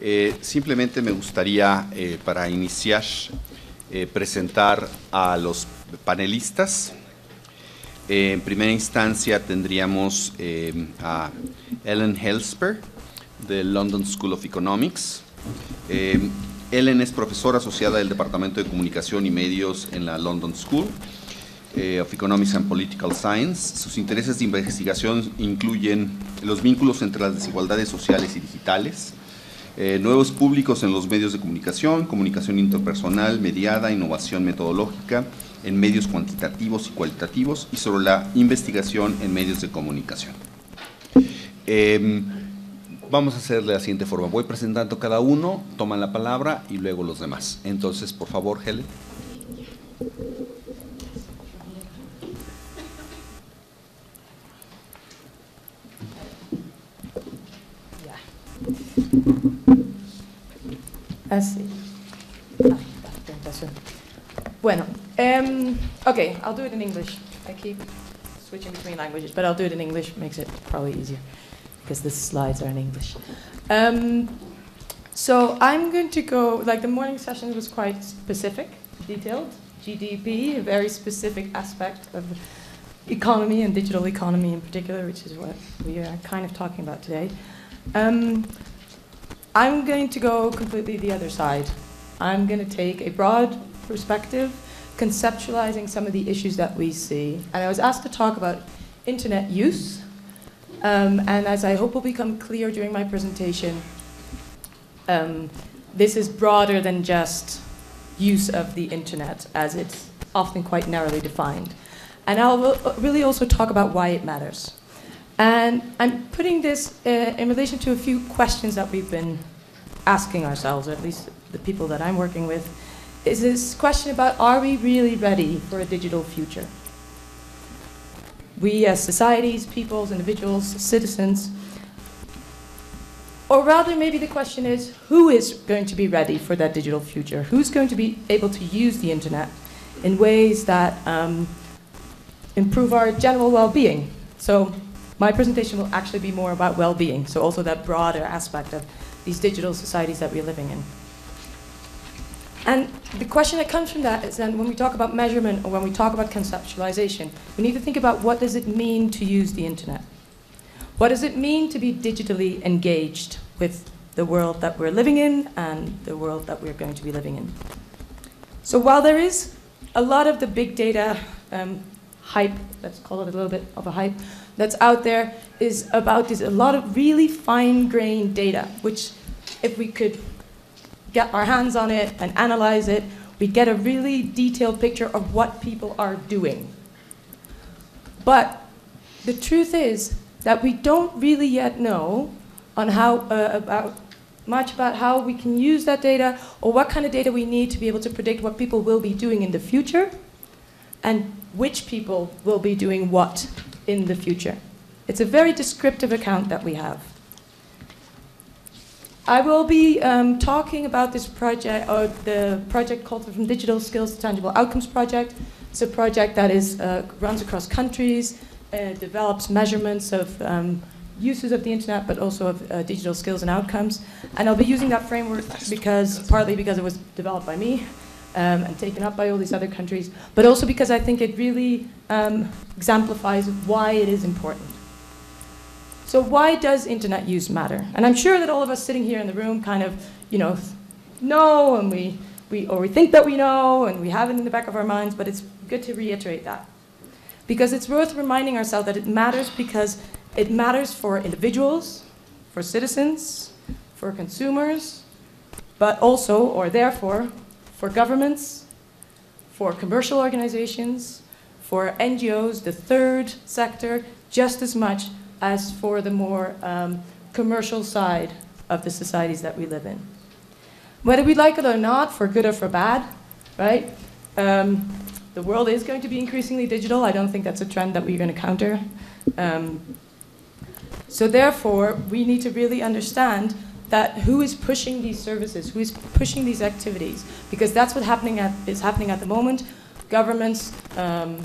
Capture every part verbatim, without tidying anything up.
Eh, simplemente me gustaría, eh, para iniciar, eh, presentar a los panelistas. Eh, en primera instancia tendríamos eh, a Ellen Helsper, de London School of Economics. Eh, Ellen es profesora asociada del Departamento de Comunicación y Medios en la London School of Economics and Political Science. Sus intereses de investigación incluyen los vínculos entre las desigualdades sociales y digitales, eh, nuevos públicos en los medios de comunicación, comunicación interpersonal, mediada, innovación metodológica, en medios cuantitativos y cualitativos, y sobre la investigación en medios de comunicación. Eh, vamos a hacer de la siguiente forma. Voy presentando cada uno, toman la palabra y luego los demás. Entonces, por favor, Helen. Así. Ah, tentación. Bueno, um, okay, I'll do it in English. I keep switching between languages, but I'll do it in English. Makes it probably easier because the slides are in English. Um, so I'm going to go. Like the morning session was quite specific, detailed. G D P, a very specific aspect of economy and digital economy in particular, which is what we are kind of talking about today. Um, I'm going to go completely the other side. I'm going to take a broad perspective, conceptualizing some of the issues that we see. And I was asked to talk about internet use. Um, and as I hope will become clear during my presentation, um, this is broader than just use of the internet, as it's often quite narrowly defined. And I'll really also talk about why it matters. And I'm putting this uh, in relation to a few questions that we've been asking ourselves, or at least the people that I'm working with, is this question about, are we really ready for a digital future? We as societies, peoples, individuals, citizens, or rather maybe the question is, who is going to be ready for that digital future? Who's going to be able to use the internet in ways that um, improve our general well-being? So, my presentation will actually be more about well-being, so also that broader aspect of these digital societies that we're living in. And the question that comes from that is then when we talk about measurement or when we talk about conceptualization, we need to think about what does it mean to use the internet? What does it mean to be digitally engaged with the world that we're living in and the world that we're going to be living in? So while there is a lot of the big data um, hype, let's call it a little bit of a hype, that's out there is about this, a lot of really fine-grained data, which if we could get our hands on it and analyze it, we get a really detailed picture of what people are doing. But the truth is that we don't really yet know on how, uh, about much about how we can use that data or what kind of data we need to be able to predict what people will be doing in the future and which people will be doing what in the future. It's a very descriptive account that we have. I will be um, talking about this project, or the project called From Digital Skills to Tangible Outcomes Project. It's a project that is, uh, runs across countries, uh, develops measurements of um, uses of the internet, but also of uh, digital skills and outcomes. And I'll be using that framework because, partly because it was developed by me, Um, and taken up by all these other countries, but also because I think it really um, exemplifies why it is important. So why does internet use matter? And I'm sure that all of us sitting here in the room kind of, you know, know and we, we, or we think that we know and we have it in the back of our minds, but it's good to reiterate that. Because it's worth reminding ourselves that it matters because it matters for individuals, for citizens, for consumers, but also, or therefore, for governments, for commercial organizations, for N G Os, the third sector, just as much as for the more um, commercial side of the societies that we live in. Whether we like it or not, for good or for bad, right? Um, the world is going to be increasingly digital. I don't think that's a trend that we're going to counter. Um, so therefore, we need to really understand that who is pushing these services, who is pushing these activities, because that's what happening at, is happening at the moment. Governments, um,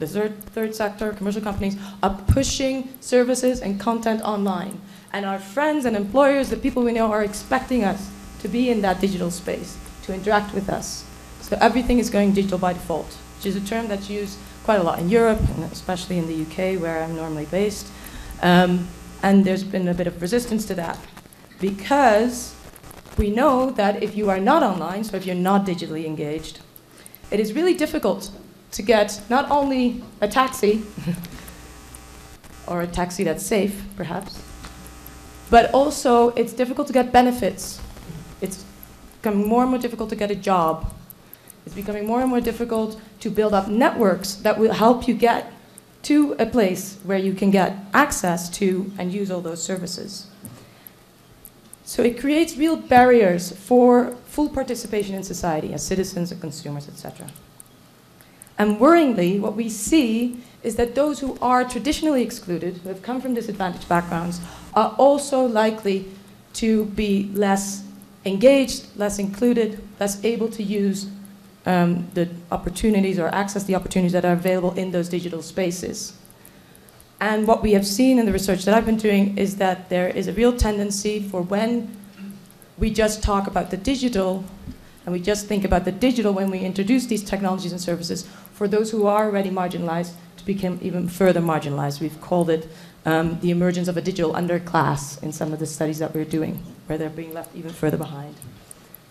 the third, third sector, commercial companies are pushing services and content online. And our friends and employers, the people we know, are expecting us to be in that digital space, to interact with us. So everything is going digital by default, which is a term that's used quite a lot in Europe, and especially in the U K, where I'm normally based. Um, and there's been a bit of resistance to that, because we know that if you are not online, so if you're not digitally engaged, it is really difficult to get not only a taxi, or a taxi that's safe, perhaps, but also it's difficult to get benefits. It's becoming more and more difficult to get a job. It's becoming more and more difficult to build up networks that will help you get to a place where you can get access to and use all those services. So it creates real barriers for full participation in society as citizens and consumers, et cetera. And worryingly, what we see is that those who are traditionally excluded, who have come from disadvantaged backgrounds, are also likely to be less engaged, less included, less able to use um, the opportunities or access the opportunities that are available in those digital spaces. And what we have seen in the research that I've been doing is that there is a real tendency for when we just talk about the digital, and we just think about the digital when we introduce these technologies and services, for those who are already marginalized to become even further marginalized. We've called it um, the emergence of a digital underclass in some of the studies that we're doing, where they're being left even further behind.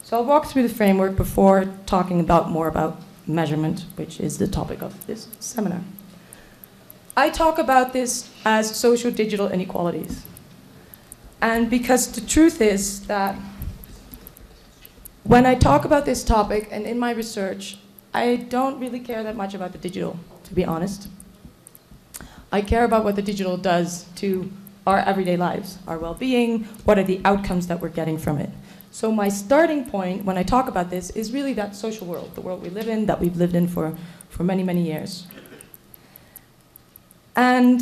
So I'll walk through the framework before talking about more about measurement, which is the topic of this seminar. I talk about this as social digital inequalities. And because the truth is that when I talk about this topic and in my research, I don't really care that much about the digital, to be honest. I care about what the digital does to our everyday lives, our well-being, what are the outcomes that we're getting from it. So my starting point when I talk about this is really that social world, the world we live in, that we've lived in for, for many, many years. And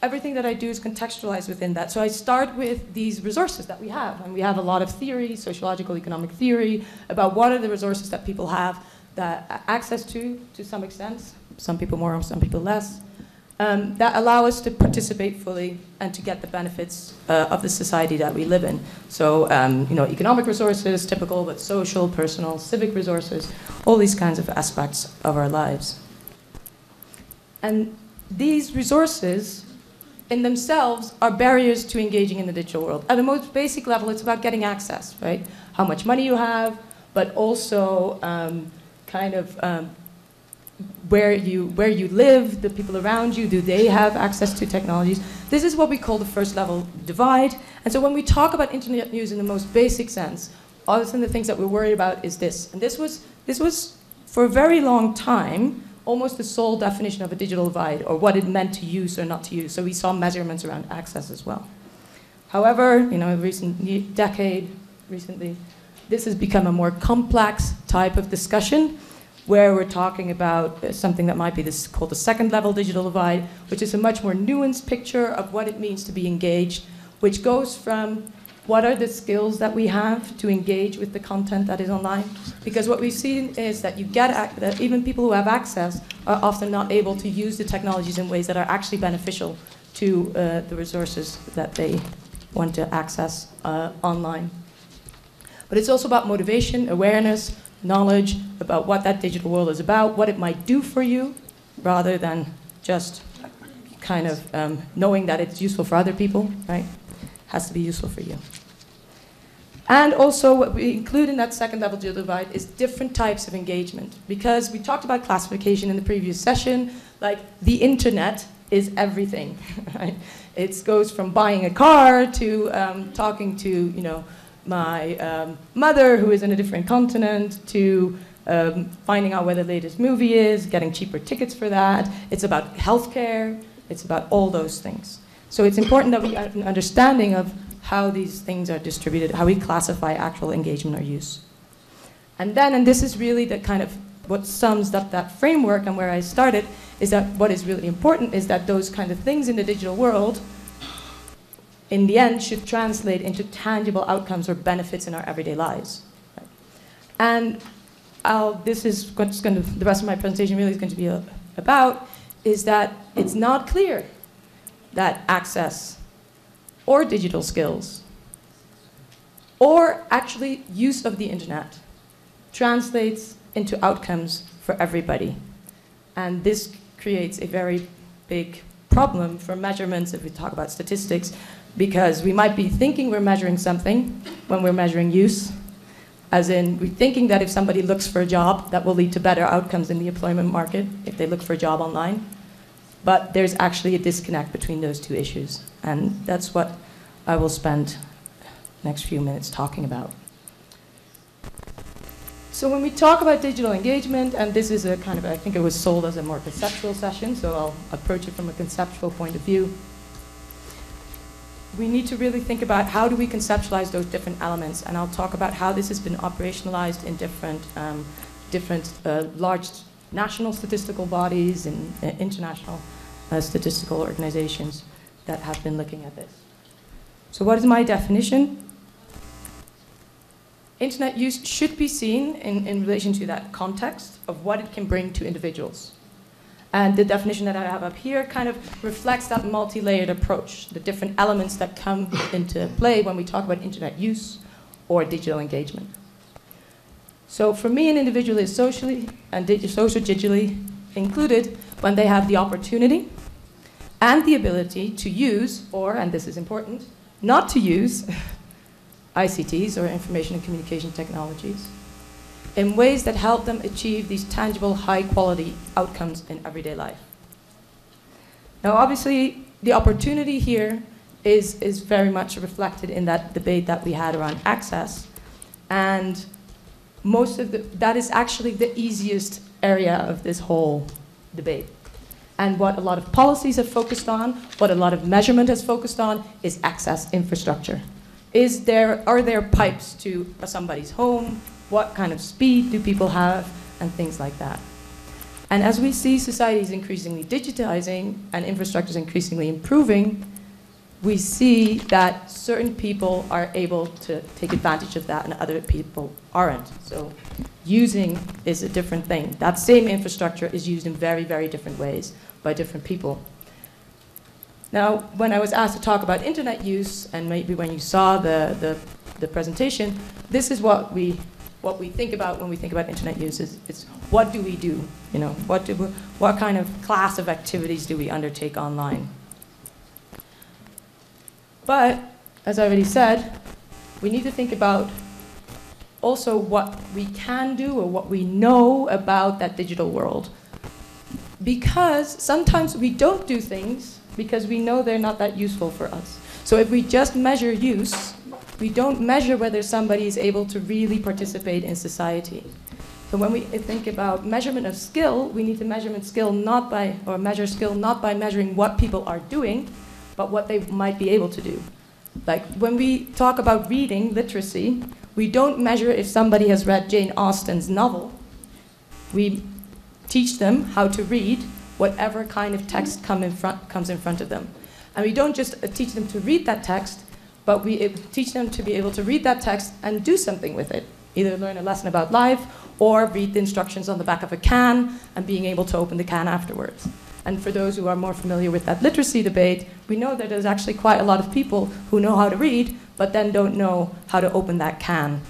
everything that I do is contextualized within that. So I start with these resources that we have. And we have a lot of theory, sociological economic theory, about what are the resources that people have that access to, to some extent, some people more, some people less, um, that allow us to participate fully and to get the benefits uh, of the society that we live in. So um, you know, economic resources, typical, but social, personal, civic resources, all these kinds of aspects of our lives. And these resources in themselves are barriers to engaging in the digital world. At the most basic level, it's about getting access, right? How much money you have, but also um, kind of um, where you, where you live, the people around you, do they have access to technologies? This is what we call the first level divide. And so when we talk about internet news in the most basic sense, often the things that we're worried about is this. And this was, this was for a very long time, almost the sole definition of a digital divide, or what it meant to use or not to use. So we saw measurements around access as well. However, you know, in recent decade, recently, this has become a more complex type of discussion, where we're talking about something that might be this, called the second level digital divide, which is a much more nuanced picture of what it means to be engaged, which goes from what are the skills that we have to engage with the content that is online? Because what we've seen is that you get that even people who have access are often not able to use the technologies in ways that are actually beneficial to uh, the resources that they want to access uh, online. But it's also about motivation, awareness, knowledge about what that digital world is about, what it might do for you, rather than just kind of um, knowing that it's useful for other people, right? Has to be useful for you. And also what we include in that second level digital divide is different types of engagement, because we talked about classification in the previous session, like the internet is everything, right? It goes from buying a car to um, talking to, you know, my um, mother who is in a different continent, to um, finding out where the latest movie is, getting cheaper tickets for that. It's about healthcare, it's about all those things. So it's important that we have an understanding of how these things are distributed, how we classify actual engagement or use. And then, and this is really the kind of what sums up that framework and where I started, is that what is really important is that those kind of things in the digital world, in the end, should translate into tangible outcomes or benefits in our everyday lives. Right? And I'll, this is what's going to, the rest of my presentation really is going to be about, is that it's not clear that access or digital skills, or actually use of the internet, translates into outcomes for everybody. And this creates a very big problem for measurements if we talk about statistics, because we might be thinking we're measuring something when we're measuring use, as in we're thinking that if somebody looks for a job, that will lead to better outcomes in the employment market if they look for a job online. But there's actually a disconnect between those two issues, and that's what I will spend the next few minutes talking about. So when we talk about digital engagement, and this is a kind of, I think it was sold as a more conceptual session, so I'll approach it from a conceptual point of view. We need to really think about how do we conceptualize those different elements, and I'll talk about how this has been operationalized in different, um, different uh, large national statistical bodies and uh, international uh, statistical organizations that have been looking at this. So what is my definition? Internet use should be seen in, in relation to that context of what it can bring to individuals. And the definition that I have up here kind of reflects that multi-layered approach, the different elements that come into play when we talk about internet use or digital engagement. So for me, an individual is socially and digi- social digitally included when they have the opportunity and the ability to use, or, and this is important, not to use, I C Ts, or information and communication technologies, in ways that help them achieve these tangible, high-quality outcomes in everyday life. Now, obviously, the opportunity here is, is very much reflected in that debate that we had around access, and most of the, that is actually the easiest area of this whole debate. And what a lot of policies have focused on, what a lot of measurement has focused on, is access infrastructure. Is there, are there pipes to somebody's home? What kind of speed do people have? And things like that. And as we see societies increasingly digitizing and infrastructures increasingly improving, we see that certain people are able to take advantage of that and other people aren't. So using is a different thing. That same infrastructure is used in very, very different ways by different people. Now, when I was asked to talk about internet use, and maybe when you saw the, the, the presentation, this is what we, what we think about when we think about internet use. Is, is what do we do? You know, what, do we, what kind of class of activities do we undertake online? But, as I already said, we need to think about also what we can do or what we know about that digital world. Because sometimes we don't do things because we know they're not that useful for us. So if we just measure use, we don't measure whether somebody is able to really participate in society. So when we think about measurement of skill, we need to measure skill not by, or measure skill not by measuring what people are doing, but what they might be able to do. Like when we talk about reading, literacy, we don't measure if somebody has read Jane Austen's novel. We teach them how to read whatever kind of text come in front, comes in front of them. And we don't just teach them to read that text, but we teach them to be able to read that text and do something with it. Either learn a lesson about life, or read the instructions on the back of a can, and being able to open the can afterwards. And for those who are more familiar with that literacy debate, we know that there's actually quite a lot of people who know how to read, but then don't know how to open that can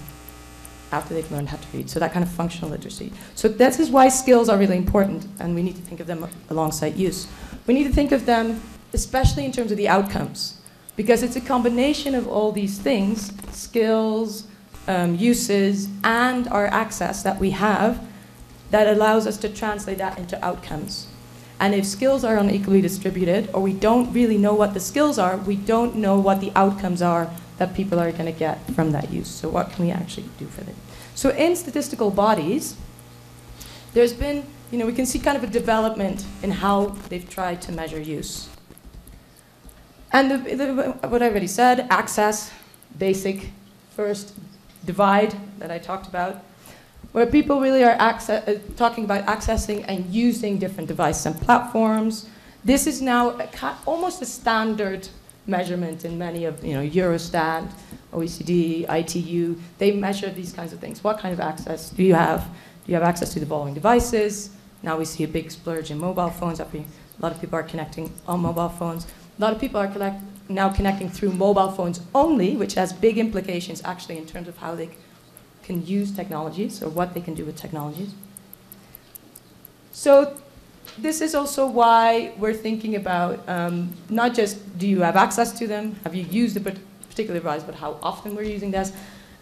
after they've learned how to read. So that kind of functional literacy. So this is why skills are really important, and we need to think of them alongside use. We need to think of them especially in terms of the outcomes, because it's a combination of all these things, skills, um, uses, and our access that we have, that allows us to translate that into outcomes. And if skills are unequally distributed, or we don't really know what the skills are, we don't know what the outcomes are that people are going to get from that use. So what can we actually do for them? So in statistical bodies, there's been, you know, we can see kind of a development in how they've tried to measure use. And the, the, what I already said, access, basic, first, divide that I talked about, where people really are access, uh, talking about accessing and using different devices and platforms. This is now a almost a standard measurement in many of, you know, Eurostat, O E C D, I T U. They measure these kinds of things. What kind of access do you have? Do you have access to the following devices? Now we see a big splurge in mobile phones. A lot of people are connecting on mobile phones. A lot of people are collect now connecting through mobile phones only, which has big implications actually in terms of how they can use technologies or what they can do with technologies. So this is also why we're thinking about um, not just do you have access to them, have you used the particular device, but how often we're using this.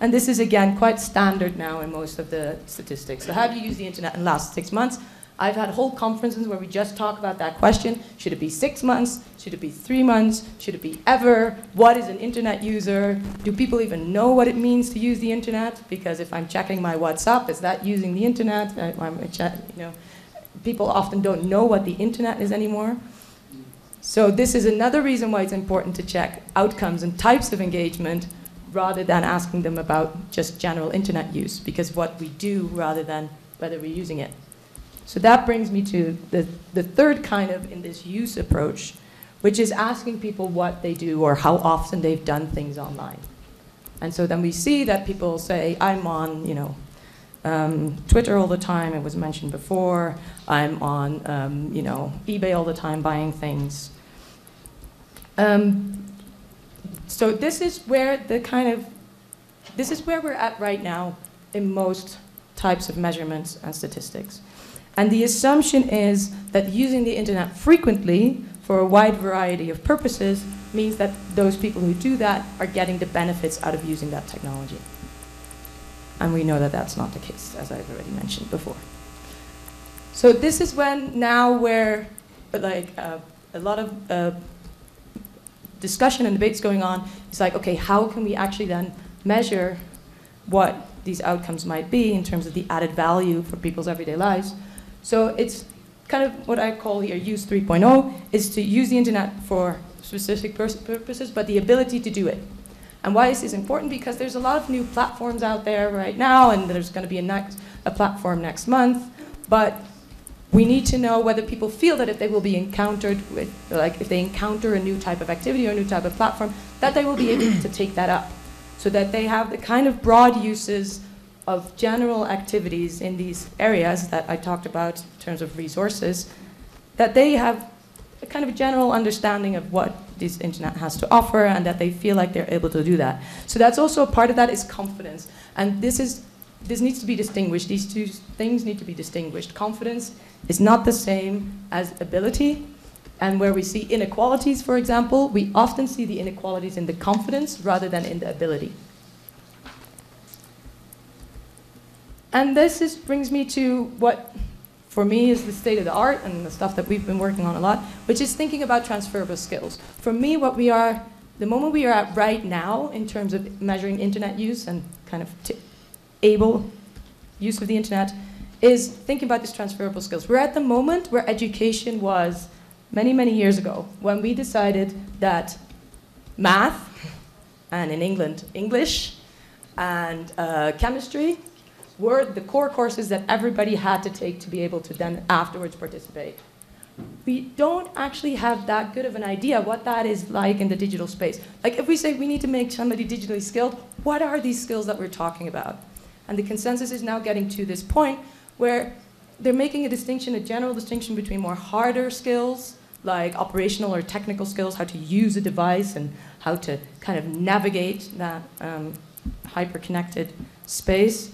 And this is, again, quite standard now in most of the statistics. So how do you use the internet in the last six months? I've had whole conferences where we just talk about that question. Should it be six months? Should it be three months? Should it be ever? What is an internet user? Do people even know what it means to use the internet? Because if I'm checking my WhatsApp, is that using the internet? I'm chat, you know, people often don't know what the internet is anymore. So this is another reason why it's important to check outcomes and types of engagement rather than asking them about just general internet use, because what we do rather than whether we're using it. So that brings me to the, the third kind of in this use approach, which is asking people what they do or how often they've done things online. And so then we see that people say, I'm on, you know, um, Twitter all the time, it was mentioned before. I'm on, um, you know, eBay all the time buying things. Um, so this is where the kind of, this is where we're at right now in most types of measurements and statistics. And the assumption is that using the internet frequently for a wide variety of purposes means that those people who do that are getting the benefits out of using that technology. And we know that that's not the case, as I've already mentioned before. So this is when now where like, uh, a lot of uh, discussion and debates going on. It's like, okay, how can we actually then measure what these outcomes might be in terms of the added value for people's everyday lives? So it's kind of what I call here use three point oh, is to use the internet for specific purposes, but the ability to do it. And why is this important? Because there's a lot of new platforms out there right now, and there's going to be a, next, a platform next month. But we need to know whether people feel that if they will be encountered with, like if they encounter a new type of activity or a new type of platform, that they will be able to take that up, so that they have the kind of broad uses of general activities in these areas that I talked about in terms of resources, that they have a kind of a general understanding of what this internet has to offer and that they feel like they're able to do that. So that's also a part of that is confidence. And this is, this needs to be distinguished. These two things need to be distinguished. Confidence is not the same as ability. And where we see inequalities, for example, we often see the inequalities in the confidence rather than in the ability. And this is, brings me to what, for me, is the state of the art and the stuff that we've been working on a lot, which is thinking about transferable skills. For me, what we are, the moment we are at right now in terms of measuring internet use and kind of t able use of the internet is thinking about these transferable skills. We're at the moment where education was many, many years ago, when we decided that math, and in England, English, and uh, chemistry were the core courses that everybody had to take to be able to then afterwards participate. We don't actually have that good of an idea what that is like in the digital space. Like if we say we need to make somebody digitally skilled, what are these skills that we're talking about? And the consensus is now getting to this point where they're making a distinction, a general distinction between more harder skills, like operational or technical skills, how to use a device and how to kind of navigate that um, hyper-connected space,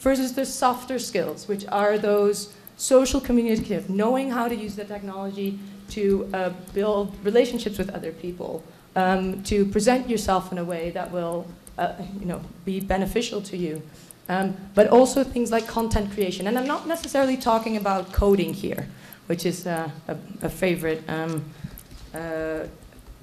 versus the softer skills, which are those social communicative, knowing how to use the technology to uh, build relationships with other people, um, to present yourself in a way that will uh, you know, be beneficial to you. Um, but also things like content creation. And I'm not necessarily talking about coding here, which is uh, a, a favorite um, uh,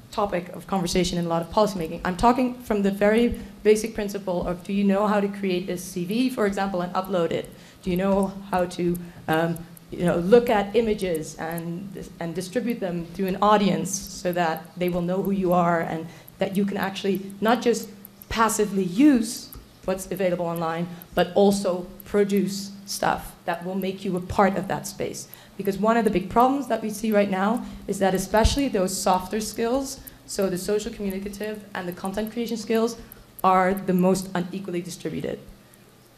topic of conversation in a lot of policymaking. I'm talking from the very basic principle of, do you know how to create a C V, for example, and upload it? Do you know how to um, you know, look at images and, and distribute them to an audience so that they will know who you are and that you can actually not just passively use what's available online, but also produce stuff that will make you a part of that space. Because one of the big problems that we see right now is that especially those softer skills, so the social communicative and the content creation skills, are the most unequally distributed.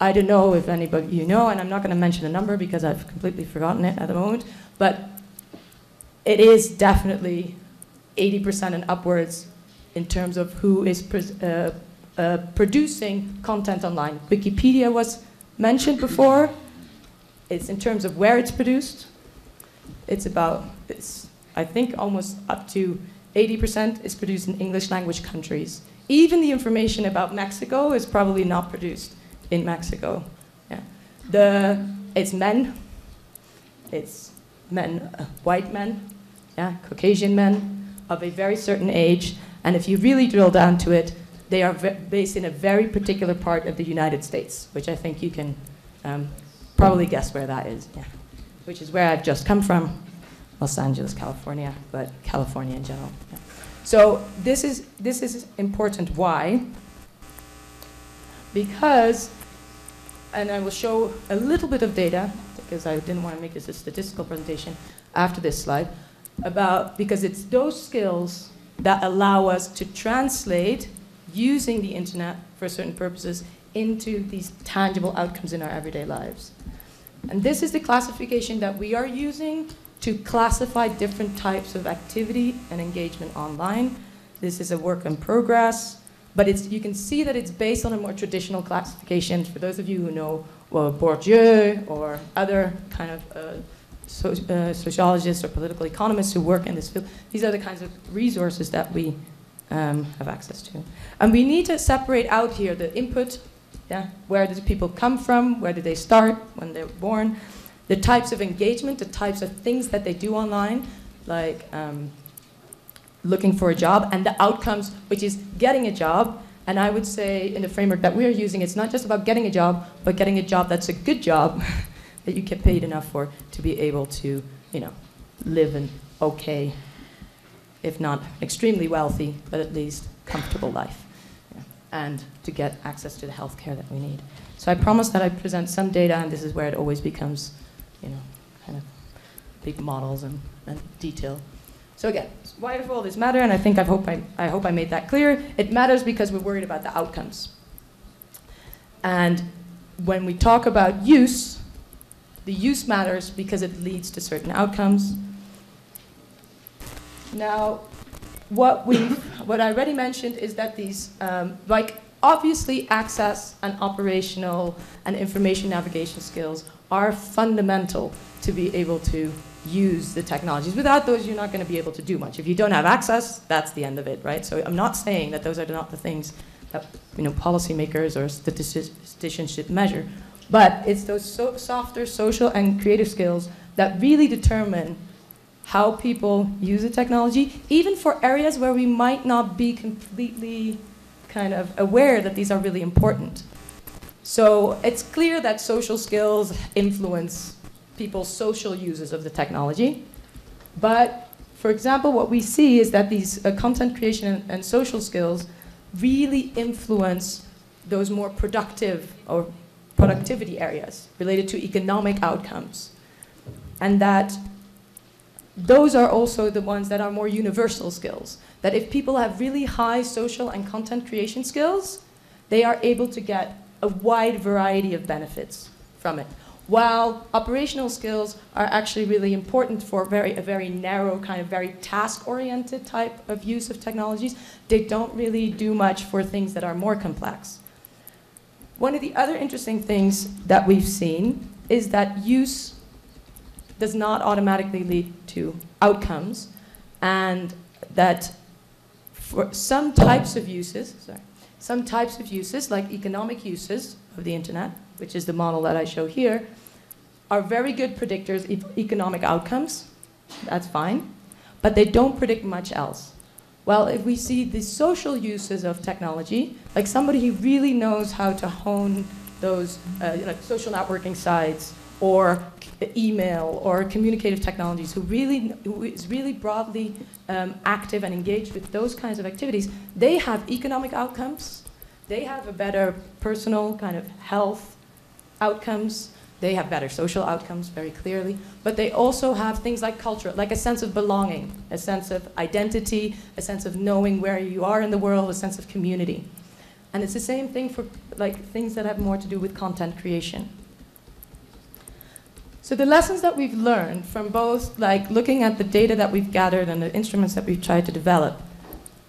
I don't know if anybody you know, and I'm not going to mention a number because I've completely forgotten it at the moment, but it is definitely eighty percent and upwards in terms of who is uh, uh, producing content online. Wikipedia was mentioned before. It's in terms of where it's produced. It's about, it's, I think, almost up to eighty percent is produced in English language countries. Even the information about Mexico is probably not produced in Mexico. Yeah. The, it's men. It's men, uh, white men, yeah, Caucasian men of a very certain age. And if you really drill down to it, they are based in a very particular part of the United States, which I think you can um, probably guess where that is, yeah. Which is where I've just come from, Los Angeles, California, but California in general. Yeah. So this is, this is important. Why? Because, and I will show a little bit of data, because I didn't want to make this a statistical presentation after this slide, about, because it's those skills that allow us to translate using the internet for certain purposes into these tangible outcomes in our everyday lives. And this is the classification that we are using to classify different types of activity and engagement online. This is a work in progress, but it's, you can see that it's based on a more traditional classification. For those of you who know well, Bourdieu or other kind of uh, so, uh, sociologists or political economists who work in this field, these are the kinds of resources that we um, have access to. And we need to separate out here the input, yeah, where do people come from, where do they start when they're born, the types of engagement, the types of things that they do online, like um, looking for a job, and the outcomes, which is getting a job. And I would say in the framework that we're using, it's not just about getting a job, but getting a job that's a good job that you get paid enough for to be able to, you know, live an okay, if not extremely wealthy, but at least comfortable life. Yeah. And to get access to the healthcare that we need. So I promise that I present some data, and this is where it always becomes, you know, kind of big models and, and detail. So again, why does all this matter? And I think I hope I, I hope I made that clear. It matters because we're worried about the outcomes. And when we talk about use, the use matters because it leads to certain outcomes. Now, what we, what I already mentioned is that these, um, like obviously access and operational and information navigation skills are fundamental to be able to use the technologies. Without those, you're not going to be able to do much. If you don't have access, that's the end of it, right? So I'm not saying that those are not the things that, you know, policymakers or statisticians should measure, but it's those so softer social and creative skills that really determine how people use the technology, even for areas where we might not be completely kind of aware that these are really important. So it's clear that social skills influence people's social uses of the technology. But for example, what we see is that these uh, content creation and, and social skills really influence those more productive or productivity areas related to economic outcomes. And that those are also the ones that are more universal skills. That if people have really high social and content creation skills, they are able to get a wide variety of benefits from it. While operational skills are actually really important for very, a very narrow kind of very task-oriented type of use of technologies, they don't really do much for things that are more complex. One of the other interesting things that we've seen is that use does not automatically lead to outcomes, and that for some types of uses, sorry, some types of uses, like economic uses of the internet, which is the model that I show here, are very good predictors of economic outcomes. That's fine. But they don't predict much else. Well, if we see the social uses of technology, like somebody who really knows how to hone those uh, you know, social networking sites or email or communicative technologies, who really who is really broadly um, active and engaged with those kinds of activities, they have economic outcomes. They have a better personal kind of health outcomes. They have better social outcomes, very clearly. But they also have things like culture, like a sense of belonging, a sense of identity, a sense of knowing where you are in the world, a sense of community. And it's the same thing for like things that have more to do with content creation. So the lessons that we've learned from both like looking at the data that we've gathered and the instruments that we've tried to develop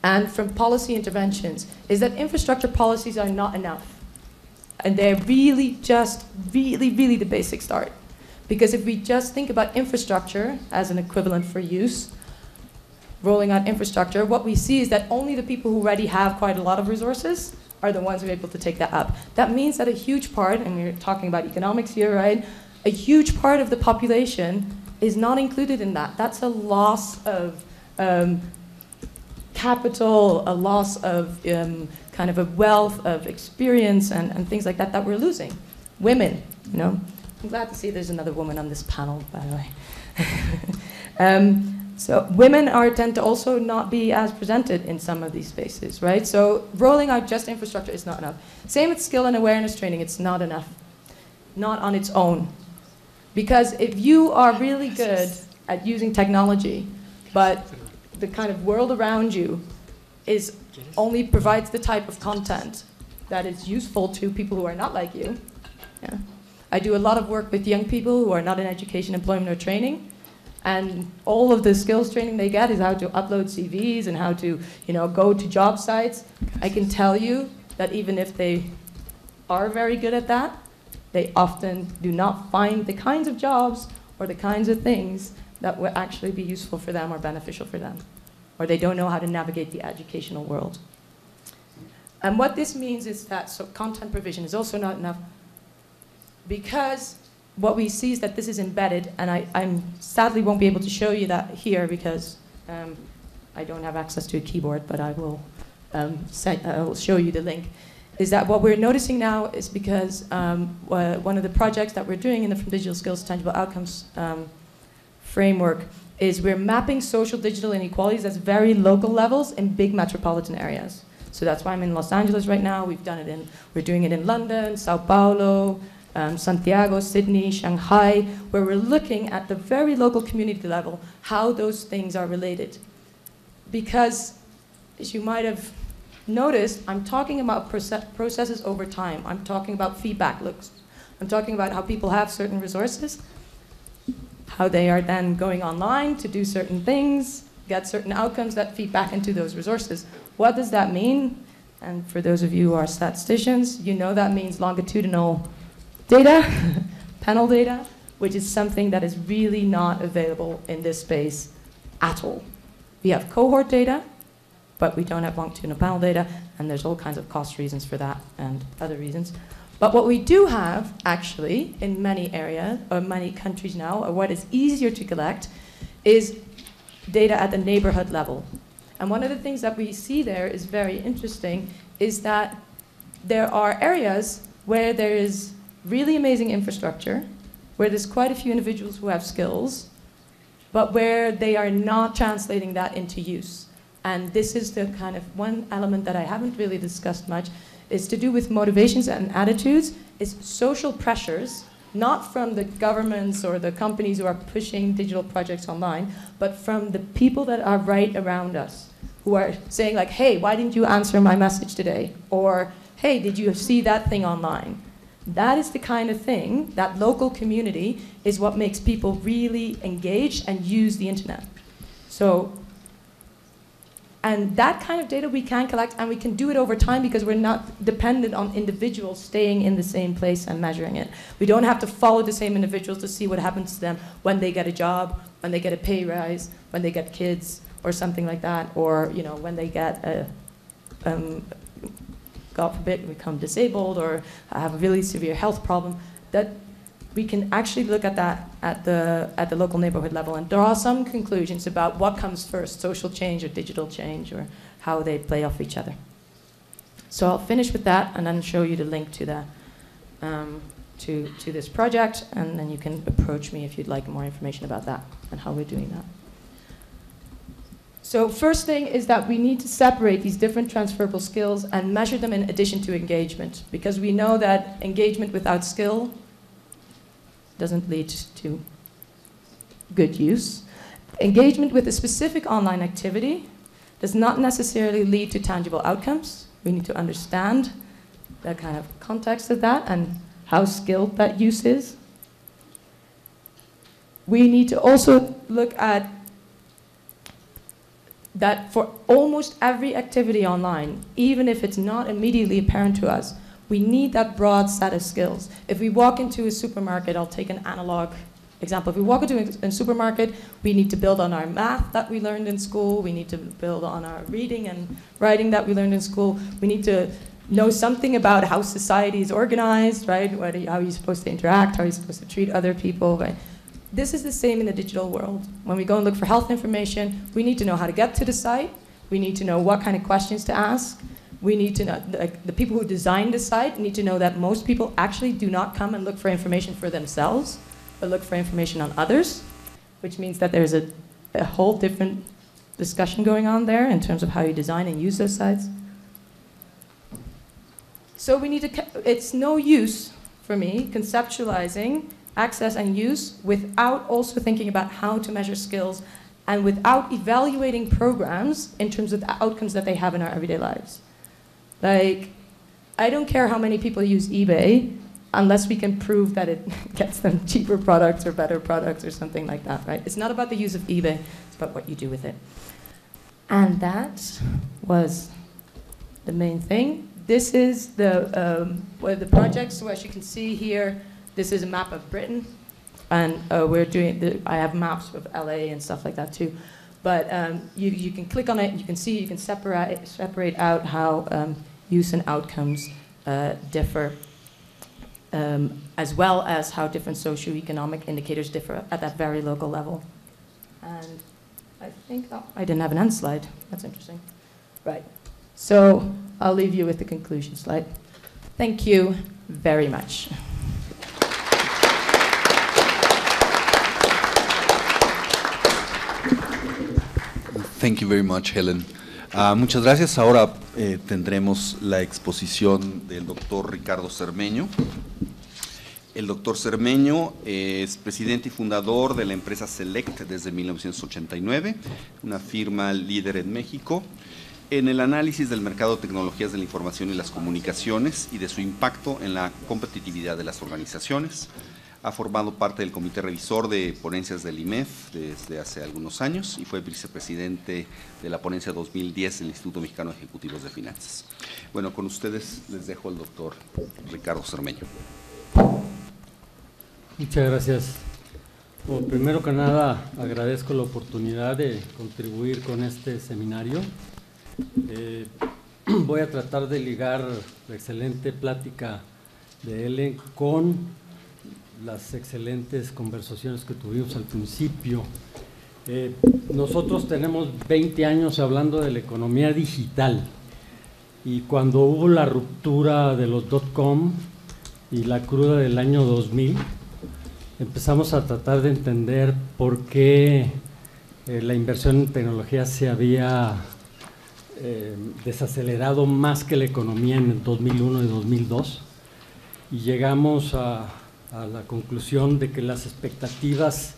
and from policy interventions is that infrastructure policies are not enough. And they're really just, really, really the basic start. Because if we just think about infrastructure as an equivalent for use, rolling out infrastructure, what we see is that only the people who already have quite a lot of resources are the ones who are able to take that up. That means that a huge part, and we're talking about economics here, right? A huge part of the population is not included in that. That's a loss of um, capital, a loss of um, kind of a wealth of experience and, and things like that that we're losing. Women, you know. I'm glad to see there's another woman on this panel, by the way. um, So women are, tend to also not be as presented in some of these spaces, right? So rolling out just infrastructure is not enough. Same with skill and awareness training, it's not enough. Not on its own. Because if you are really good at using technology, but the kind of world around you is only provides the type of content that is useful to people who are not like you. Yeah. I do a lot of work with young people who are not in education, employment, or training. And all of the skills training they get is how to upload C Vs and how to, you know, go to job sites. I can tell you that even if they are very good at that, they often do not find the kinds of jobs or the kinds of things that will actually be useful for them or beneficial for them. Or they don't know how to navigate the educational world. And what this means is that so content provision is also not enough because what we see is that this is embedded, and I I'm sadly won't be able to show you that here because um, I don't have access to a keyboard, but I will, um, set, I will show you the link, is that what we're noticing now is because um, uh, one of the projects that we're doing in the From Digital Skills to Tangible Outcomes um, framework is we're mapping social digital inequalities at very local levels in big metropolitan areas. So that's why I'm in Los Angeles right now. We've done it in, we're doing it in London, Sao Paulo, Um, Santiago, Sydney, Shanghai, where we're looking at the very local community level, how those things are related. Because, as you might have noticed, I'm talking about proce processes over time. I'm talking about feedback loops. I'm talking about how people have certain resources, how they are then going online to do certain things, get certain outcomes that feed back into those resources. What does that mean? And for those of you who are statisticians, you know that means longitudinal data, panel data, which is something that is really not available in this space at all. We have cohort data, but we don't have longitudinal panel data, and there's all kinds of cost reasons for that and other reasons. But what we do have, actually, in many areas, or many countries now, or what is easier to collect, is data at the neighborhood level. And one of the things that we see there is very interesting, is that there are areas where there is really amazing infrastructure, where there's quite a few individuals who have skills, but where they are not translating that into use. And this is the kind of one element that I haven't really discussed much, is to do with motivations and attitudes, is social pressures, not from the governments or the companies who are pushing digital projects online, but from the people that are right around us, who are saying like, hey, why didn't you answer my message today? Or, hey, did you see that thing online? That is the kind of thing, that local community is what makes people really engage and use the internet. So, and that kind of data we can collect and we can do it over time because we're not dependent on individuals staying in the same place and measuring it. We don't have to follow the same individuals to see what happens to them when they get a job, when they get a pay rise, when they get kids or something like that, or you know, when they get a um, God forbid, become disabled or have a really severe health problem, that we can actually look at that at the, at the local neighborhood level and draw some conclusions about what comes first, social change or digital change or how they play off each other. So I'll finish with that and then show you the link to, the, um, to, to this project, and then you can approach me if you'd like more information about that and how we're doing that. So first thing is that we need to separate these different transferable skills and measure them in addition to engagement, because we know that engagement without skill doesn't lead to good use. Engagement with a specific online activity does not necessarily lead to tangible outcomes. We need to understand the kind of context of that and how skilled that use is. we need to also look at that for almost every activity online, even if it's not immediately apparent to us, we need that broad set of skills. If we walk into a supermarket, I'll take an analog example. If we walk into a, a supermarket, we need to build on our math that we learned in school. We need to build on our reading and writing that we learned in school. We need to know something about how society is organized, right? What are you, how are you supposed to interact? How are you supposed to treat other people, right? This is the same in the digital world. When we go and look for health information, we need to know how to get to the site. We need to know what kind of questions to ask. We need to know, like, the people who designed the site need to know that most people actually do not come and look for information for themselves, but look for information on others, which means that there's a, a whole different discussion going on there in terms of how you design and use those sites. So we need to, it's no use for me conceptualizing access and use without also thinking about how to measure skills and without evaluating programs in terms of the outcomes that they have in our everyday lives. Like, I don't care how many people use eBay unless we can prove that it gets them cheaper products or better products or something like that, right? It's not about the use of eBay, it's about what you do with it. And that was the main thing. This is the, um, one of the projects, so as you can see here, this is a map of Britain. And uh, we're doing, the, I have maps of L A and stuff like that too. But um, you, you can click on it, you can see, you can separate, separate out how um, use and outcomes uh, differ, um, as well as how different socioeconomic indicators differ at that very local level. And I think, oh, I didn't have an end slide. That's interesting. Right. So I'll leave you with the conclusion slide. Thank you very much. Thank you very much, Helen. Uh, muchas gracias. Ahora eh, tendremos la exposición del doctor Ricardo Zermeño. El doctor Zermeño es presidente y fundador de la empresa Select desde mil novecientos ochenta y nueve, una firma líder en México, en el análisis del mercado de tecnologías de la información y las comunicaciones y de su impacto en la competitividad de las organizaciones. Ha formado parte del Comité Revisor de Ponencias del I M E F desde hace algunos años y fue vicepresidente de la ponencia dos mil diez del Instituto Mexicano de Ejecutivos de Finanzas. Bueno, con ustedes les dejo al doctor Ricardo Zermeño. Muchas gracias. Bueno, primero que nada, agradezco la oportunidad de contribuir con este seminario. Eh, voy a tratar de ligar la excelente plática de Ellen con las excelentes conversaciones que tuvimos al principio. Eh, nosotros tenemos veinte años hablando de la economía digital, y cuando hubo la ruptura de los dot com y la cruda del año dos mil, empezamos a tratar de entender por qué eh, la inversión en tecnología se había eh, desacelerado más que la economía en el dos mil uno y dos mil dos, y llegamos a a la conclusión de que las expectativas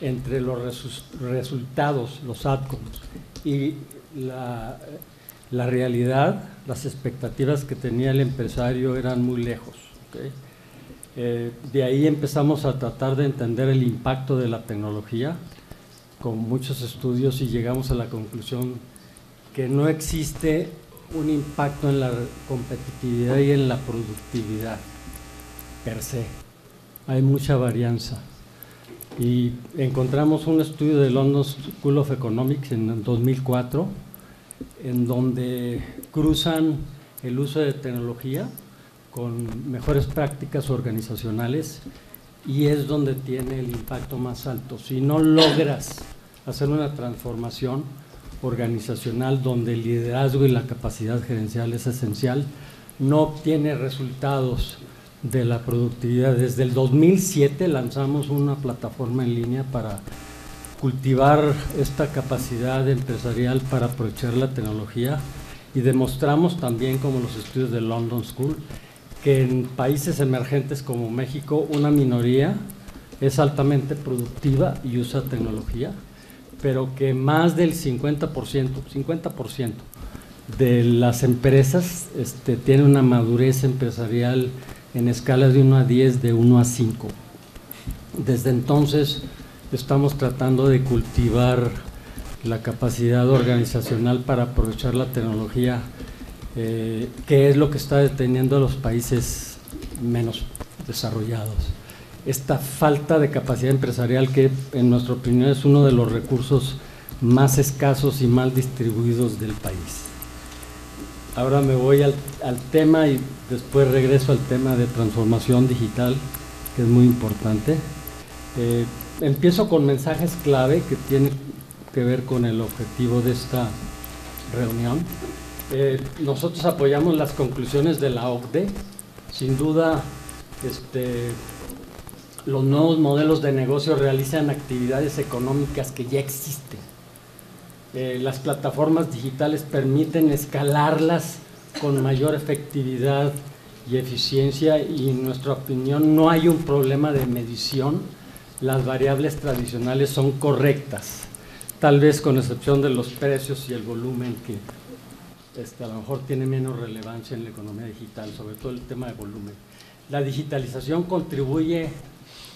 entre los resus, resultados, los outcomes, y la, la realidad, las expectativas que tenía el empresario eran muy lejos, ¿okay? Eh, de ahí empezamos a tratar de entender el impacto de la tecnología con muchos estudios, y llegamos a la conclusión que no existe un impacto en la competitividad y en la productividad per se. Hay mucha varianza, y encontramos un estudio de London School of Economics en dos mil cuatro, en donde cruzan el uso de tecnología con mejores prácticas organizacionales, y es donde tiene el impacto más alto. Si no logras hacer una transformación organizacional donde el liderazgo y la capacidad gerencial es esencial, no obtienes resultados de la productividad. Desde el dos mil siete lanzamos una plataforma en línea para cultivar esta capacidad empresarial para aprovechar la tecnología, y demostramos también, como los estudios de London School, que en países emergentes como México una minoría es altamente productiva y usa tecnología, pero que más del cincuenta por ciento de las empresas este, tiene una madurez empresarial en escalas de uno a diez, de uno a cinco. Desde entonces estamos tratando de cultivar la capacidad organizacional para aprovechar la tecnología, eh, que es lo que está deteniendo a los países menos desarrollados. Esta falta de capacidad empresarial, que en nuestra opinión es uno de los recursos más escasos y mal distribuidos del país. Ahora me voy al, al tema y después regreso al tema de transformación digital, que es muy importante. Eh, empiezo con mensajes clave que tienen que ver con el objetivo de esta reunión. Eh, nosotros apoyamos las conclusiones de la O C D E. Sin duda, este, los nuevos modelos de negocio realizan actividades económicas que ya existen. Eh, las plataformas digitales permiten escalarlas con mayor efectividad y eficiencia, y en nuestra opinión no hay un problema de medición. Las variables tradicionales son correctas, tal vez con excepción de los precios y el volumen, que este, a lo mejor tiene menos relevancia en la economía digital, sobre todo el tema de volumen. La digitalización contribuye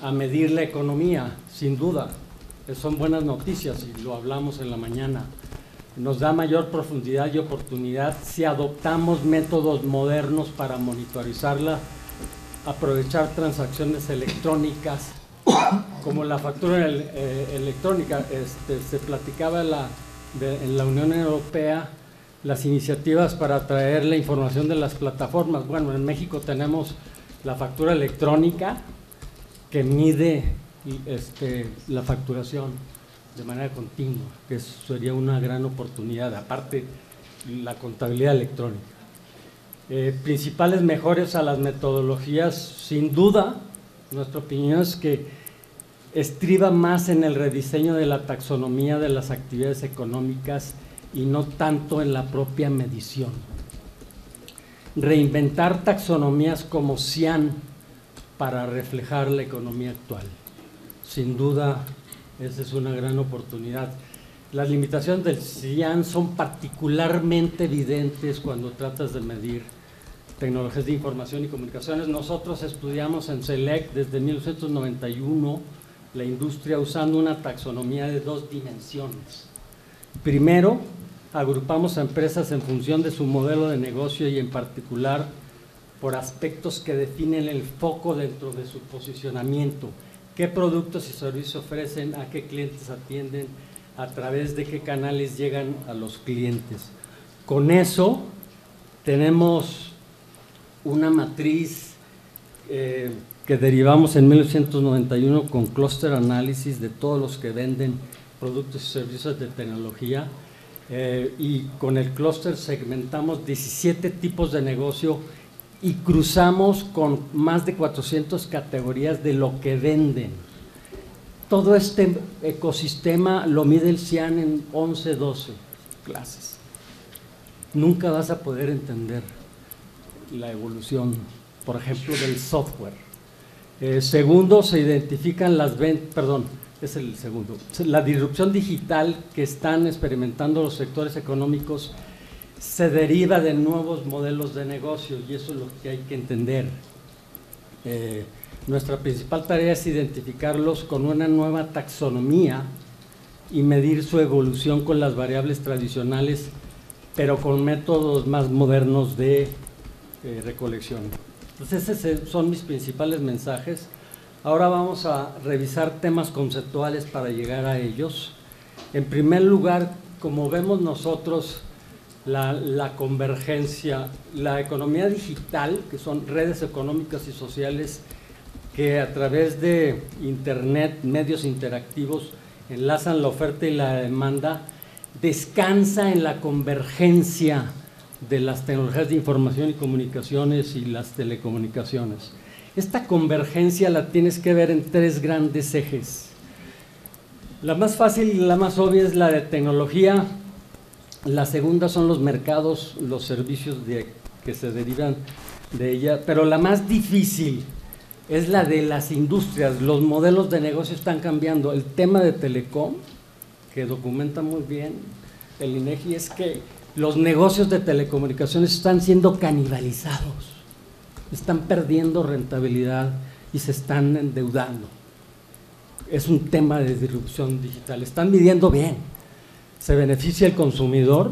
a medir la economía, sin duda. Son buenas noticias y lo hablamos en la mañana. Nos da mayor profundidad y oportunidad si adoptamos métodos modernos para monitorizarla, aprovechar transacciones electrónicas como la factura el, eh, electrónica. Este, se platicaba la, de, en la Unión Europea las iniciativas para traer la información de las plataformas. Bueno, en México tenemos la factura electrónica que mide y este, la facturación de manera continua, que eso sería una gran oportunidad, aparte la contabilidad electrónica. Eh, principales mejoras a las metodologías, sin duda, nuestra opinión es que estriba más en el rediseño de la taxonomía de las actividades económicas y no tanto en la propia medición. Reinventar taxonomías como C I A N para reflejar la economía actual. Sin duda, esa es una gran oportunidad. Las limitaciones del C I A N son particularmente evidentes cuando tratas de medir tecnologías de información y comunicaciones. Nosotros estudiamos en Select desde mil novecientos noventa y uno la industria usando una taxonomía de dos dimensiones. Primero, agrupamos a empresas en función de su modelo de negocio y en particular por aspectos que definen el foco dentro de su posicionamiento. ¿Qué productos y servicios ofrecen? ¿A qué clientes atienden? ¿A través de qué canales llegan a los clientes? Con eso tenemos una matriz eh, que derivamos en mil novecientos noventa y uno con clúster análisis de todos los que venden productos y servicios de tecnología, eh, y con el clúster segmentamos diecisiete tipos de negocio y cruzamos con más de cuatrocientas categorías de lo que venden. Todo este ecosistema lo mide el C I A N en once, doce clases. Nunca vas a poder entender la evolución, por ejemplo, del software. Eh, segundo, se identifican las ventas, perdón, es el segundo, la disrupción digital que están experimentando los sectores económicos se deriva de nuevos modelos de negocio, y eso es lo que hay que entender. Eh, nuestra principal tarea es identificarlos con una nueva taxonomía y medir su evolución con las variables tradicionales, pero con métodos más modernos de eh, recolección. Entonces, esos son mis principales mensajes. Ahora vamos a revisar temas conceptuales para llegar a ellos. En primer lugar, como vemos nosotros, La, la convergencia, la economía digital, que son redes económicas y sociales que a través de Internet, medios interactivos, enlazan la oferta y la demanda, descansa en la convergencia de las tecnologías de información y comunicaciones y las telecomunicaciones. Esta convergencia la tienes que ver en tres grandes ejes. La más fácil y la más obvia es la de tecnología. La segunda son los mercados, los servicios de, que se derivan de ella, pero la más difícil es la de las industrias. Los modelos de negocio están cambiando. El tema de telecom, que documenta muy bien el INEGI, es que los negocios de telecomunicaciones están siendo canibalizados, están perdiendo rentabilidad y se están endeudando. es un tema de disrupción digital. Están midiendo bien, se beneficia el consumidor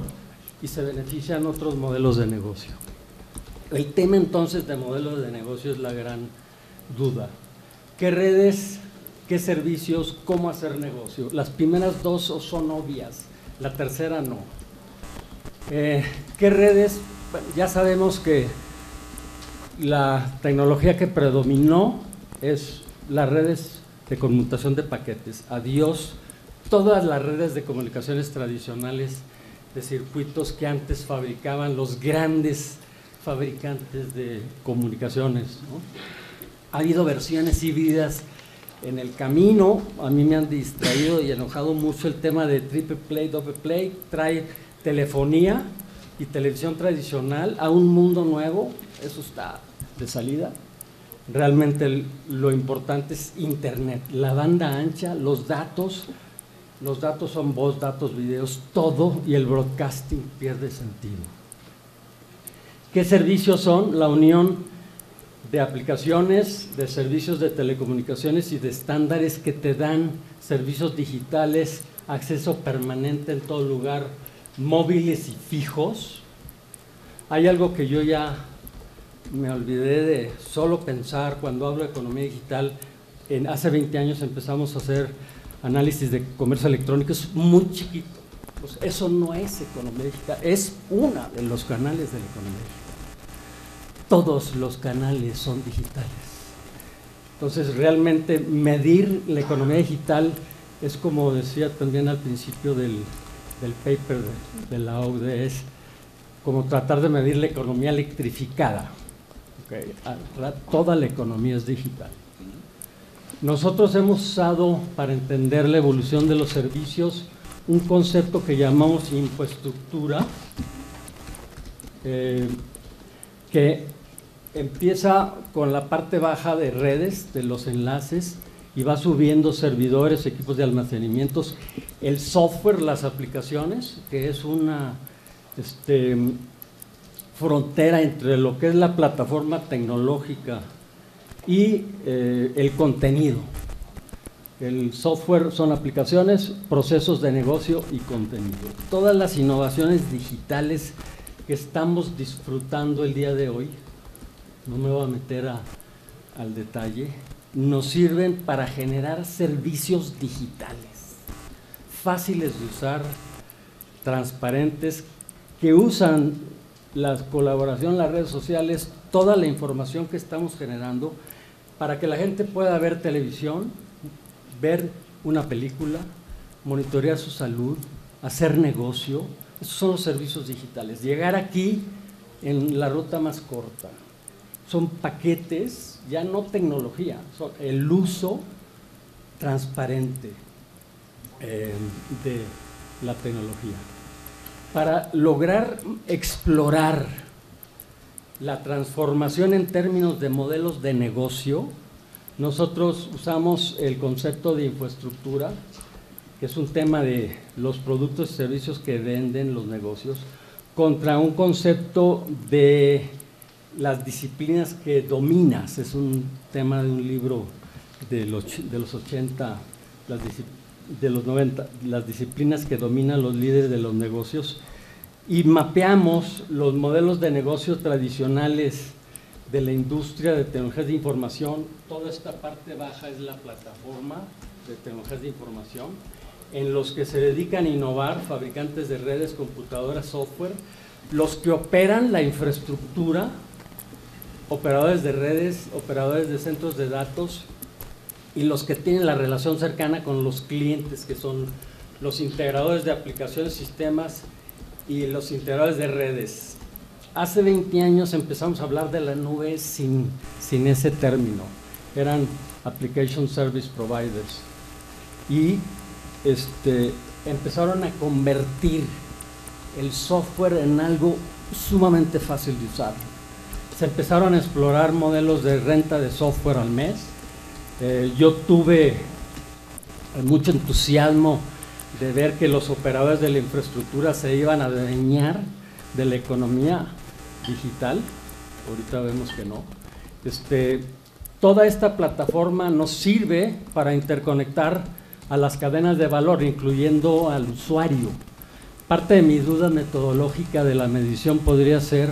y se benefician otros modelos de negocio. El tema entonces de modelos de negocio es la gran duda. ¿Qué redes, qué servicios, cómo hacer negocio? Las primeras dos son obvias, la tercera no. Eh, ¿Qué redes? Bueno, ya sabemos que la tecnología que predominó es las redes de conmutación de paquetes. Adiós todas las redes de comunicaciones tradicionales de circuitos que antes fabricaban los grandes fabricantes de comunicaciones, ¿no? Ha habido versiones híbridas en el camino. A mí me han distraído y enojado mucho el tema de triple play, double play. Trae telefonía y televisión tradicional a un mundo nuevo. Eso está de salida. Realmente lo importante es Internet, la banda ancha, los datos. Los datos son voz, datos, videos, todo, y el broadcasting pierde sentido. ¿Qué servicios son? La unión de aplicaciones, de servicios de telecomunicaciones y de estándares que te dan servicios digitales, acceso permanente en todo lugar, móviles y fijos. Hay algo que yo ya me olvidé de solo pensar cuando hablo de economía digital. En, hace veinte años empezamos a hacer análisis de comercio electrónico, es muy chiquito. Pues eso no es economía digital, es uno de los canales de la economía digital. Todos los canales son digitales. Entonces, realmente medir la economía digital es, como decía también al principio del, del paper de, de la O C D E, es como tratar de medir la economía electrificada. Okay. Toda la economía es digital. Nosotros hemos usado, para entender la evolución de los servicios, un concepto que llamamos infraestructura, eh, que empieza con la parte baja de redes, de los enlaces, y va subiendo servidores, equipos de almacenamientos, el software, las aplicaciones, que es una este, frontera entre lo que es la plataforma tecnológica y eh, el contenido. El software son aplicaciones, procesos de negocio y contenido. Todas las innovaciones digitales que estamos disfrutando el día de hoy, no me voy a meter a, al detalle, nos sirven para generar servicios digitales, fáciles de usar, transparentes, que usan la colaboración, las redes sociales, toda la información que estamos generando, para que la gente pueda ver televisión, ver una película, monitorear su salud, hacer negocio. Esos son los servicios digitales. Llegar aquí en la ruta más corta. Son paquetes, ya no tecnología, son el uso transparente eh, de la tecnología. Para lograr explorar la transformación en términos de modelos de negocio, nosotros usamos el concepto de infraestructura, que es un tema de los productos y servicios que venden los negocios, contra un concepto de las disciplinas que dominas. Es un tema de un libro de los, de los ochenta, las de los noventa, las disciplinas que dominan los líderes de los negocios. Y mapeamos los modelos de negocio tradicionales de la industria de tecnologías de información. Toda esta parte baja es la plataforma de tecnologías de información, en los que se dedican a innovar, fabricantes de redes, computadoras, software, los que operan la infraestructura, operadores de redes, operadores de centros de datos, y los que tienen la relación cercana con los clientes, que son los integradores de aplicaciones, sistemas y los integradores de redes. Hace veinte años empezamos a hablar de la nube sin, sin ese término. Eran Application Service Providers. Y este, empezaron a convertir el software en algo sumamente fácil de usar. Se empezaron a explorar modelos de renta de software al mes. Eh, yo tuve mucho entusiasmo de ver que los operadores de la infraestructura se iban a adueñar de la economía digital. Ahorita vemos que no. Este, Toda esta plataforma nos sirve para interconectar a las cadenas de valor, incluyendo al usuario. Parte de mi duda metodológica de la medición podría ser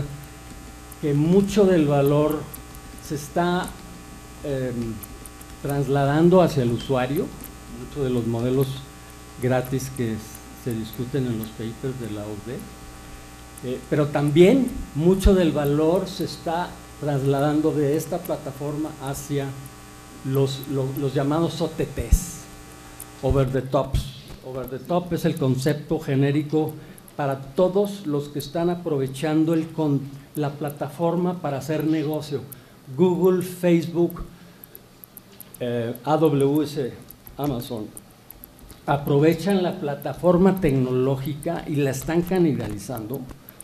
que mucho del valor se está eh, trasladando hacia el usuario, muchos de los modelos gratis que se discuten en los papers de la O C D E, eh, pero también mucho del valor se está trasladando de esta plataforma hacia los, los, los llamados O T Ts, over the tops. Over the top es el concepto genérico para todos los que están aprovechando el con, la plataforma para hacer negocio. Google, Facebook, eh, A W S, Amazon, aprovechan la plataforma tecnológica y la están canibalizando,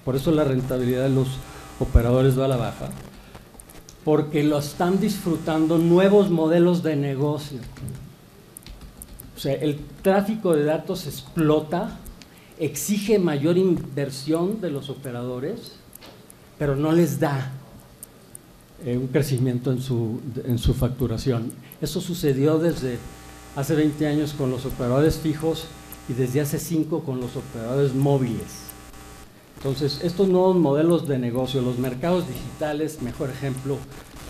por eso la rentabilidad de los operadores va a la baja, porque lo están disfrutando nuevos modelos de negocio. O sea, el tráfico de datos explota, exige mayor inversión de los operadores, pero no les da eh, un crecimiento en su, en su facturación. Eso sucedió desde hace veinte años con los operadores fijos y desde hace cinco con los operadores móviles. Entonces, estos nuevos modelos de negocio, los mercados digitales, mejor ejemplo,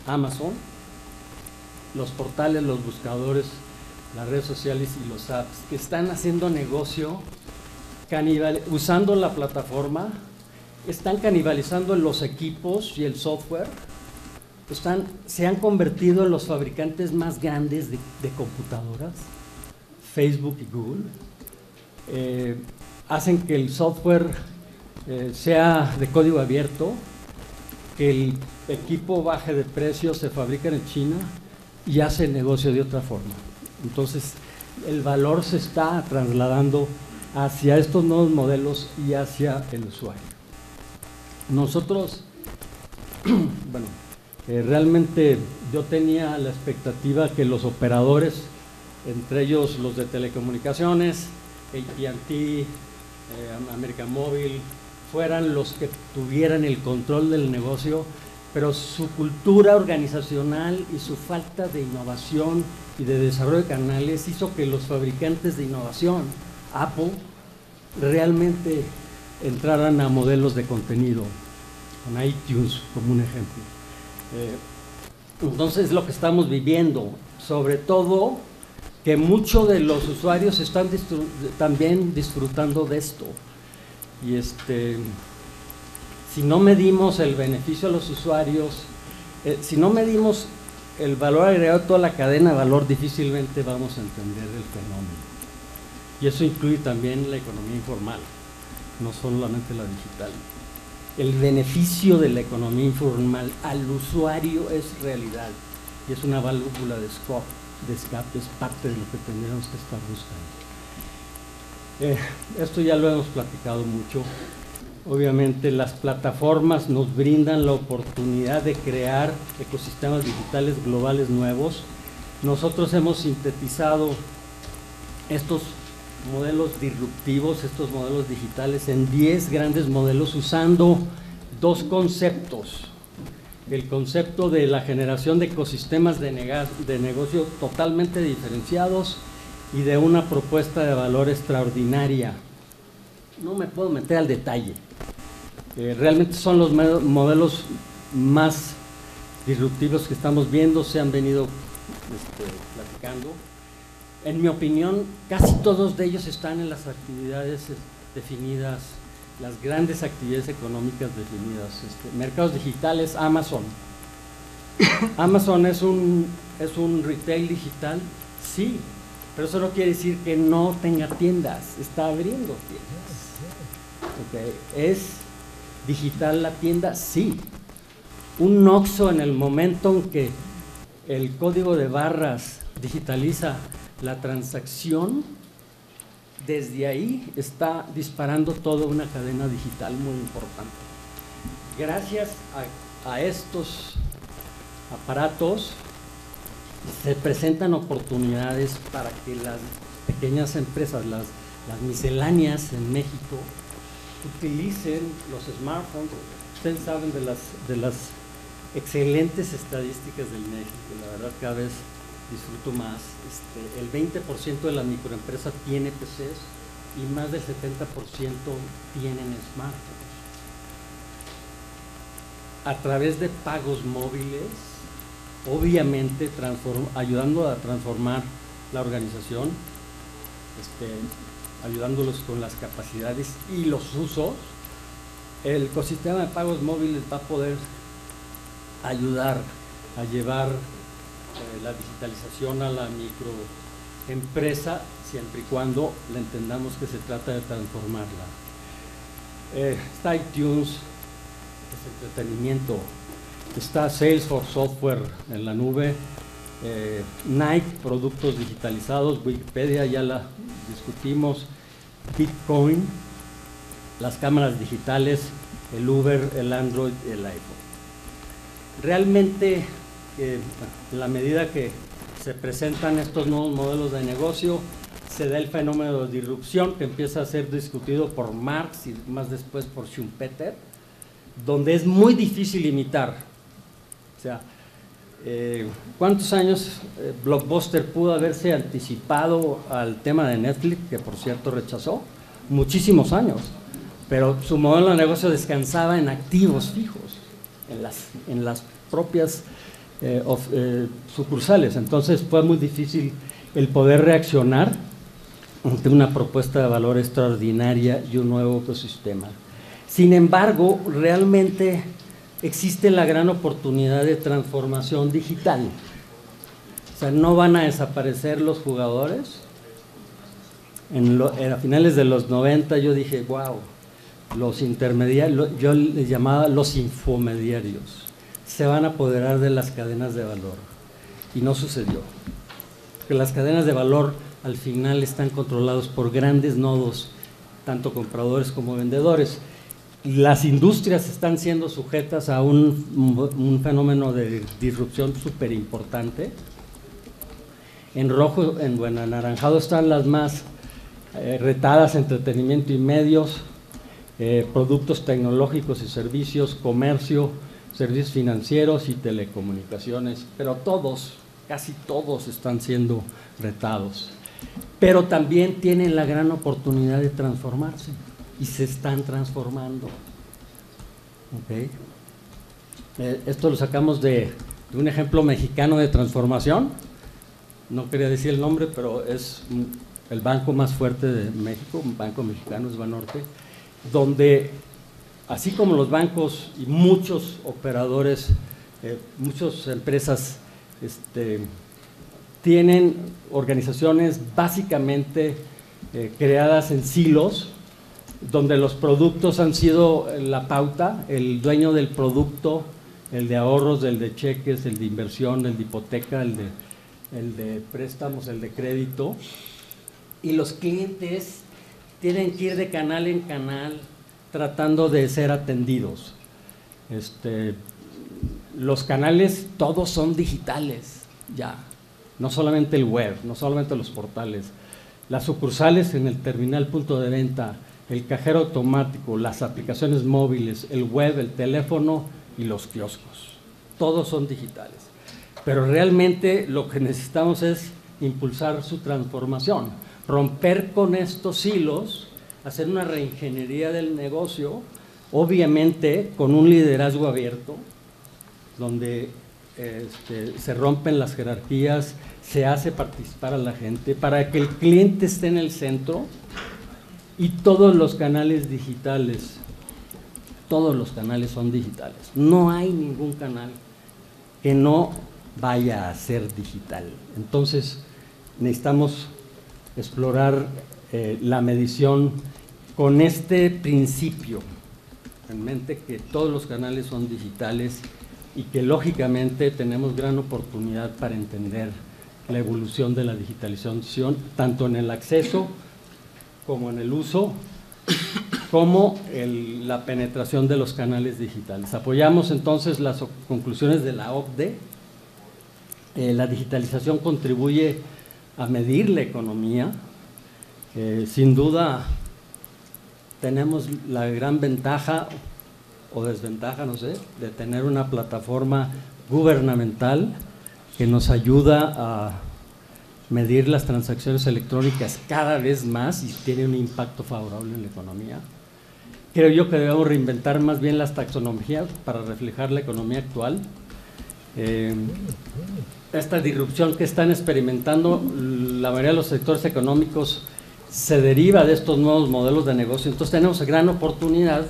Amazon, los portales, los buscadores, las redes sociales y los apps que están haciendo negocio canibal, usando la plataforma, están canibalizando los equipos y el software, están, se han convertido en los fabricantes más grandes de, de computadoras, Facebook y Google, eh, hacen que el software eh, sea de código abierto, que el equipo baje de precio, se fabrican en China y hacen negocio de otra forma. Entonces, el valor se está trasladando hacia estos nuevos modelos y hacia el usuario. Nosotros, bueno, eh, realmente yo tenía la expectativa que los operadores, entre ellos los de telecomunicaciones, A T and T, eh, América Móvil, fueran los que tuvieran el control del negocio, pero su cultura organizacional y su falta de innovación y de desarrollo de canales hizo que los fabricantes de innovación, Apple, realmente entraran a modelos de contenido, con iTunes como un ejemplo. Eh, entonces, lo que estamos viviendo, sobre todo, que muchos de los usuarios están disfr- también disfrutando de esto. Y este, si no medimos el beneficio a los usuarios, eh, si no medimos el valor agregado, toda la cadena de valor, difícilmente vamos a entender el fenómeno. Y eso incluye también la economía informal, no solamente la digital. El beneficio de la economía informal al usuario es realidad y es una válvula de escape, es parte de lo que tendríamos que estar buscando. Eh, esto ya lo hemos platicado mucho. Obviamente, las plataformas nos brindan la oportunidad de crear ecosistemas digitales globales nuevos. Nosotros hemos sintetizado estos modelos disruptivos, estos modelos digitales, en diez grandes modelos usando dos conceptos. El concepto de la generación de ecosistemas de negocio totalmente diferenciados y de una propuesta de valor extraordinaria. No me puedo meter al detalle. Eh, realmente son los modelos más disruptivos que estamos viendo, se han venido este, platicando. En mi opinión, casi todos de ellos están en las actividades definidas, las grandes actividades económicas definidas. Este, mercados digitales, Amazon. Amazon es un, es un retail digital, sí, pero eso no quiere decir que no tenga tiendas, está abriendo tiendas. Okay. ¿Es digital la tienda? Sí. Un Oxxo, en el momento en que el código de barras digitaliza la transacción, desde ahí está disparando toda una cadena digital muy importante. Gracias a, a estos aparatos se presentan oportunidades para que las pequeñas empresas, las, las misceláneas en México, utilicen los smartphones. Ustedes saben de las, de las excelentes estadísticas del México, la verdad cada vez disfruto más. Este, el veinte por ciento de las microempresas tiene P Cs y más del setenta por ciento tienen smartphones. A través de pagos móviles, obviamente transform, ayudando a transformar la organización, este, ayudándolos con las capacidades y los usos, el ecosistema de pagos móviles va a poder ayudar a llevar eh, la digitalización a la microempresa, siempre y cuando la entendamos que se trata de transformarla. Eh, está iTunes, es entretenimiento, está Salesforce, software en la nube, eh, Nike, productos digitalizados, Wikipedia, ya la discutimos, Bitcoin, las cámaras digitales, el Uber, el Android, el iPhone. Realmente, eh, en la medida que se presentan estos nuevos modelos de negocio, se da el fenómeno de disrupción que empieza a ser discutido por Marx y más después por Schumpeter, donde es muy difícil imitar. O sea, eh, ¿cuántos años eh, Blockbuster pudo haberse anticipado al tema de Netflix, que por cierto rechazó? Muchísimos años, pero su modelo de negocio descansaba en activos fijos, en las, en las propias eh, of, eh, sucursales. Entonces fue muy difícil el poder reaccionar ante una propuesta de valor extraordinaria y un nuevo ecosistema. Sin embargo, realmente existe la gran oportunidad de transformación digital. O sea, no van a desaparecer los jugadores. En lo, en, a finales de los noventa yo dije, wow, los intermediarios, yo les llamaba los infomediarios, se van a apoderar de las cadenas de valor. Y no sucedió. Porque las cadenas de valor al final están controlados por grandes nodos, tanto compradores como vendedores. Las industrias están siendo sujetas a un, un fenómeno de disrupción súper importante. En rojo, en, bueno, en anaranjado están las más eh, retadas, entretenimiento y medios, Eh, productos tecnológicos y servicios, comercio, servicios financieros y telecomunicaciones, pero todos, casi todos están siendo retados. Pero también tienen la gran oportunidad de transformarse y se están transformando. Okay. Eh, esto lo sacamos de, de un ejemplo mexicano de transformación, no quería decir el nombre, pero es el banco más fuerte de México, un banco mexicano, es Banorte, donde así como los bancos y muchos operadores, eh, muchas empresas este, tienen organizaciones básicamente eh, creadas en silos, donde los productos han sido la pauta, el dueño del producto, el de ahorros, el de cheques, el de inversión, el de hipoteca, el de, el de préstamos, el de crédito, y los clientes tienen que ir de canal en canal tratando de ser atendidos. Este, los canales todos son digitales ya, no solamente el web, no solamente los portales, las sucursales en el terminal punto de venta, el cajero automático, las aplicaciones móviles, el web, el teléfono y los kioscos, todos son digitales. Pero realmente lo que necesitamos es impulsar su transformación, romper con estos hilos, hacer una reingeniería del negocio, obviamente con un liderazgo abierto, donde este, se rompen las jerarquías, se hace participar a la gente para que el cliente esté en el centro y todos los canales digitales, todos los canales son digitales. No hay ningún canal que no vaya a ser digital. Entonces necesitamos explorar eh, la medición con este principio en mente, que todos los canales son digitales y que lógicamente tenemos gran oportunidad para entender la evolución de la digitalización, tanto en el acceso como en el uso, como el, la penetración de los canales digitales. Apoyamos entonces las conclusiones de la O C D E. Eh, la digitalización contribuye a medir la economía. Eh, sin duda tenemos la gran ventaja o desventaja, no sé, de tener una plataforma gubernamental que nos ayuda a medir las transacciones electrónicas cada vez más y tiene un impacto favorable en la economía. Creo yo que debemos reinventar más bien las taxonomías para reflejar la economía actual. Eh, esta disrupción que están experimentando la mayoría de los sectores económicos se deriva de estos nuevos modelos de negocio. Entonces tenemos gran oportunidad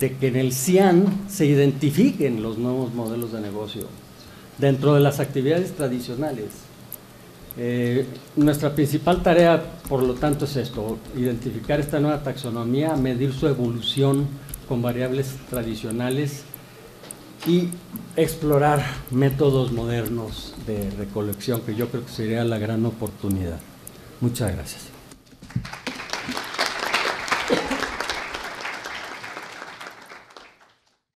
de que en el C I A N se identifiquen los nuevos modelos de negocio dentro de las actividades tradicionales. Eh, nuestra principal tarea, por lo tanto, es esto: identificar esta nueva taxonomía, medir su evolución con variables tradicionales y explorar métodos modernos de recolección, que yo creo que sería la gran oportunidad. Muchas gracias.